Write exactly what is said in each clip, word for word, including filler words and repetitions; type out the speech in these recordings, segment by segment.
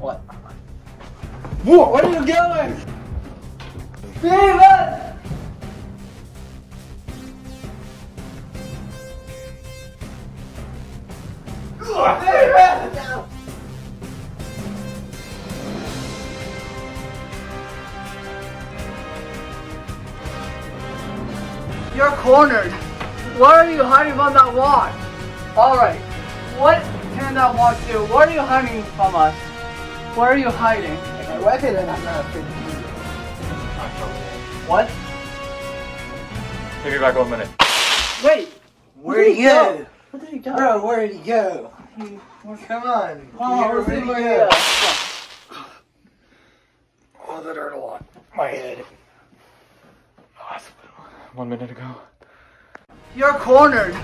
What? Whoa, where are you going? Steven! You're cornered. Why are you hiding from that watch? Alright, what can that watch do? What are you hiding from us? Where are you hiding? I reckon that I'm not afraid of you. What? Take me back one minute. Wait! Where did he go? Where did he go? Bro, where did he go? Come on. Oh, where did he go? Oh, the dirt on my head. One minute ago. You're cornered.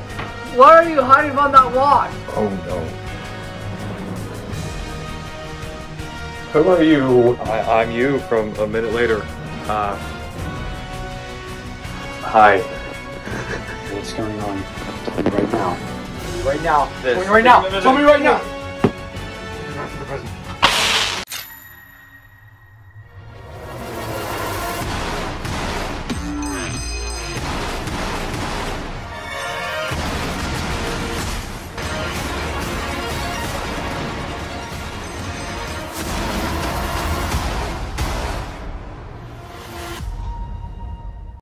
Why are you hiding from that watch? Oh no. Who are you? I, I'm you from a minute later. Uh, hi. What's going on right now? Right now. This. Right now. Tell me right now.